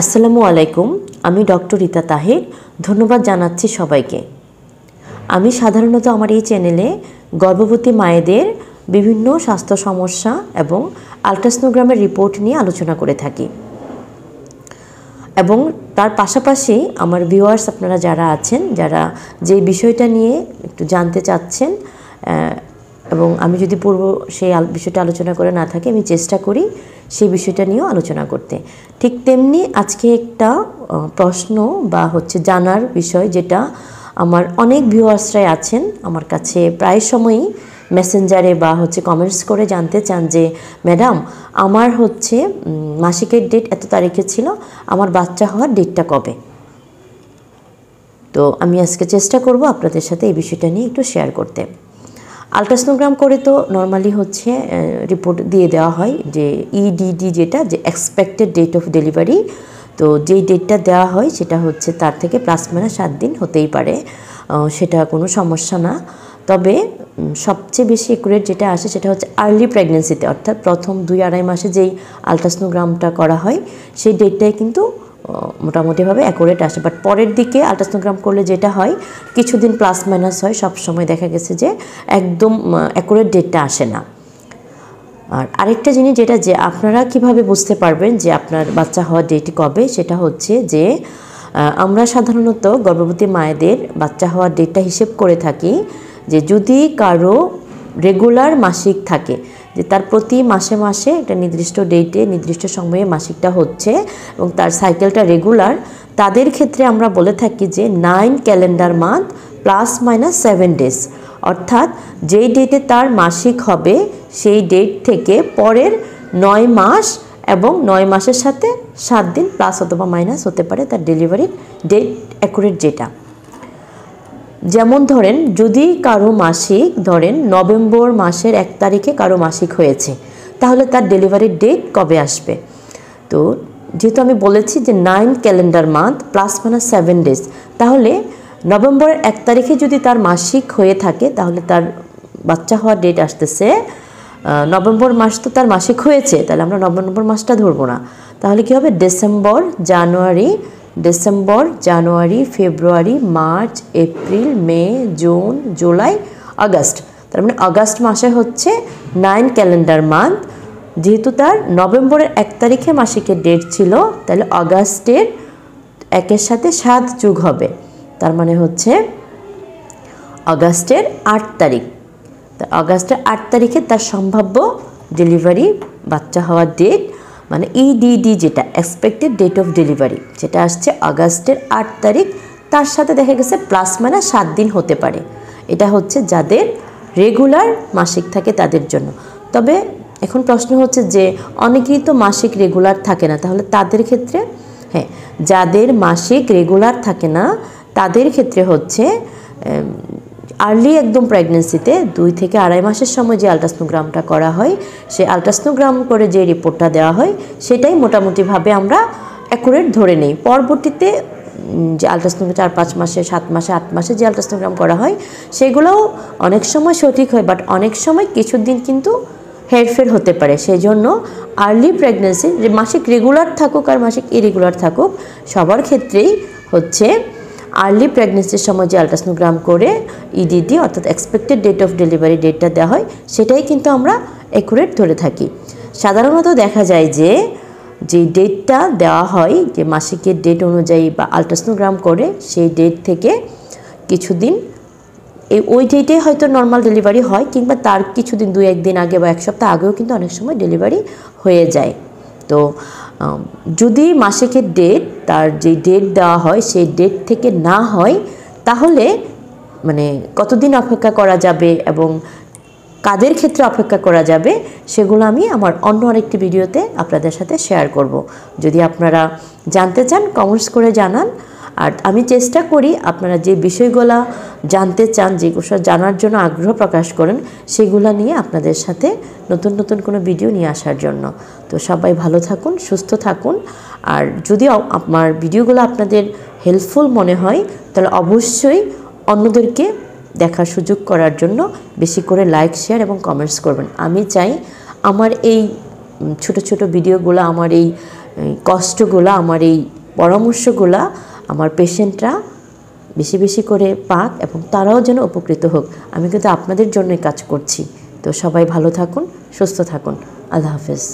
আসসালামু আলাইকুম, আমি ডক্টর রিতা তাহের। ধন্যবাদ জানাচ্ছি সবাইকে। আমি সাধারণত আমার এই চ্যানেলে গর্ভবতী মায়েদের বিভিন্ন স্বাস্থ্য সমস্যা এবং আল্ট্রাসনোগ্রামের রিপোর্ট নিয়ে আলোচনা করে থাকি, এবং তার পাশাপাশি আমার ভিউয়ার্স আপনারা যারা আছেন, যারা যে বিষয়টা নিয়ে একটু জানতে চাচ্ছেন এবং আমি যদি পূর্ব সেই বিষয়টা আলোচনা করে না থাকি, আমি চেষ্টা করি সেই বিষয়টা নিয়েও আলোচনা করতে। ঠিক তেমনি আজকে একটা প্রশ্ন বা জানার বিষয়, যেটা আমার অনেক ভিউয়ার্সরাই আছেন আমার কাছে প্রায় সময়ই মেসেঞ্জারে বা কমেন্টস করে জানতে চান যে, ম্যাডাম আমার মাসিকের ডেট এত তারিখে ছিল, আমার বাচ্চা হওয়ার ডেটটা কবে? তো আমি আজকে চেষ্টা করব আপনাদের সাথে এই বিষয়টা নিয়ে একটু শেয়ার করতে। আল্ট্রাসনোগ্রাম করে তো নর্মালি রিপোর্ট দিয়ে দেওয়া হয় যে ইডিডি, যেটা যে এক্সপেক্টেড ডেট অফ ডেলিভারি, তো যেই ডেটটা দেওয়া হয় সেটা তার থেকে ±7 দিন হতেই পারে, সেটা কোনো সমস্যা না। তবে সবচেয়ে বেশি অ্যাকুরেট যেটা আসে সেটা আর্লি প্রেগনেন্সিতে, অর্থাৎ প্রথম 2-2.5 মাসে যেই আল্ট্রাসনোগ্রামটা করা হয় সেই ডেটটাই কিন্তু মোটামুটিভাবে অ্যাকুরেট আসে। বাট পরের দিকে আল্ট্রাসনোগ্রাম করলে যেটা হয়, কিছুদিন ± হয়, সব সময় দেখা গেছে যে একদম অ্যাকুরেট ডেটটা আসে না। আর আরেকটা জিনিস যেটা, যে আপনারা কিভাবে বুঝতে পারবেন যে আপনার বাচ্চা হওয়ার ডেট কবে, সেটা যে আমরা সাধারণত গর্ভবতী মায়েদের বাচ্চা হওয়ার ডেটটা হিসেব করে থাকি যে যদি কারো রেগুলার মাসিক থাকে, যে তার প্রতি মাসে মাসে একটা নির্দিষ্ট ডেটে নির্দিষ্ট সময়ে মাসিকটা এবং তার সাইকেলটা রেগুলার, তাদের ক্ষেত্রে আমরা বলে থাকি যে 9 ক্যালেন্ডার মান্থ ±7 ডেজ, অর্থাৎ যেই ডেটে তার মাসিক হবে সেই ডেট থেকে পরের 9 মাস এবং 9 মাসের সাথে 7 দিন ± হতে পারে তার ডেলিভারির ডেট অ্যাকুরেট যেটা। যেমন ধরেন, যদি কারো মাসিক ধরেন নভেম্বর মাসের 1 তারিখে কারো মাসিক হয়েছে, তাহলে তার ডেলিভারির ডেট কবে আসবে? তো যেহেতু আমি বলেছি যে 9 ক্যালেন্ডার মান্থ ±7 ডেজ, তাহলে নভেম্বরের 1 তারিখে যদি তার মাসিক হয়ে থাকে, তাহলে তার বাচ্চা হওয়ার ডেট আসতেছে নভেম্বর মাস, তো তার মাসিক হয়েছে, তাহলে আমরা নভেম্বর মাসটা ধরবো না, তাহলে কি হবে? December, January, February, March, April, May, June, July, August, তার মানে আগস্ট মাসে 9 ক্যালেন্ডার মান্থ। যেহেতু তার নভেম্বরের 1 তারিখে মাসিকের ডেট ছিল, তাহলে আগস্টের 1-এর সাথে 7 যোগ হবে, তার মানে আগস্টের 8 তারিখ। আগস্টের 8 তারিখে তার সম্ভাব্য ডেলিভারি, বাচ্চা হওয়ার ডেট, মানে ইডিডি যেটা এক্সপেক্টেড ডেট অফ ডেলিভারি, যেটা আসছে আগস্টের 8 তারিখ, তার সাথে দেখা গেছে ±7 দিন হতে পারে। এটা যাদের রেগুলার মাসিক থাকে তাদের জন্য। তবে এখন প্রশ্ন যে অনেকেই তো মাসিক রেগুলার থাকে না, তাহলে তাদের ক্ষেত্রে, হ্যাঁ, যাদের মাসিক রেগুলার থাকে না তাদের ক্ষেত্রে আর্লি একদম প্রেগনেন্সিতে 2-2.5 মাসের সময় যে আল্ট্রাসনোগ্রামটা করা হয়, সেই আল্ট্রাসনোগ্রাম করে যে রিপোর্টটা দেওয়া হয় সেটাই মোটামুটিভাবে আমরা অ্যাকুরেট ধরে নিই। পরবর্তীতে যে আল্ট্রাসনোগ্রাম 4-5 মাসে 7 মাসে 8 মাসে যে আল্ট্রাসনোগ্রাম করা হয় সেগুলোও অনেক সময় সঠিক হয়, বাট অনেক সময় কিছুদিন কিন্তু হেরফের হতে পারে। সেই জন্য আর্লি প্রেগনেন্সি, যে মাসিক রেগুলার থাকুক আর মাসিক ইরেগুলার থাকুক, সবার ক্ষেত্রেই আর্লি প্রেগনেন্সির সময় যে আল্ট্রাসনোগ্রাম করে ইডিডি, অর্থাৎ এক্সপেক্টেড ডেট অফ ডেলিভারি ডেটটা দেওয়া হয়, সেটাই কিন্তু আমরা অ্যাকুরেট ধরে থাকি। সাধারণত দেখা যায় যে ডেটটা দেওয়া হয়, যে মাসিকের ডেট অনুযায়ী বা আল্ট্রাসনোগ্রাম করে সেই ডেট থেকে কিছুদিন ওই ডেটে হয়তো নর্মাল ডেলিভারি হয়, কিংবা তার কিছুদিন 2-1 দিন আগে বা 1 সপ্তাহ আগেও কিন্তু অনেক সময় ডেলিভারি হয়ে যায়। তো যদি মাসিকের ডেট, তার যে ডেট দেওয়া হয় সেই ডেট থেকে না হয়, তাহলে কতদিন অপেক্ষা করা যাবে এবং কাদের ক্ষেত্রে অপেক্ষা করা যাবে, সেগুলো আমি আমার অন্য আরেকটি ভিডিওতে আপনাদের সাথে শেয়ার করব। যদি আপনারা জানতে চান কমেন্টস করে জানান, আর আমি চেষ্টা করি আপনারা যে বিষয়গুলো জানতে চান, যেগুলো জানার জন্য আগ্রহ প্রকাশ করেন, সেগুলো নিয়ে আপনাদের সাথে নতুন নতুন কোনো ভিডিও নিয়ে আসার জন্য। তো সবাই ভালো থাকুন, সুস্থ থাকুন, আর যদি আমার ভিডিওগুলো আপনাদের হেল্পফুল মনে হয় তাহলে অবশ্যই অন্যদেরকে দেখার সুযোগ করার জন্য বেশি করে লাইক, শেয়ার এবং কমেন্টস করবেন। আমি চাই আমার এই ছোট ছোট ভিডিওগুলো, আমার এই कष्टगुला आमार एई परामर्शगुला आमार पेशेंटरा বেশি বেশি করে পাক এবং তারাও যেন উপকৃত হোক। আমি কিন্তু আপনাদের জন্যই কাজ করছি। তো সবাই ভালো থাকুন, সুস্থ থাকুন। আল্লাহ হাফেজ।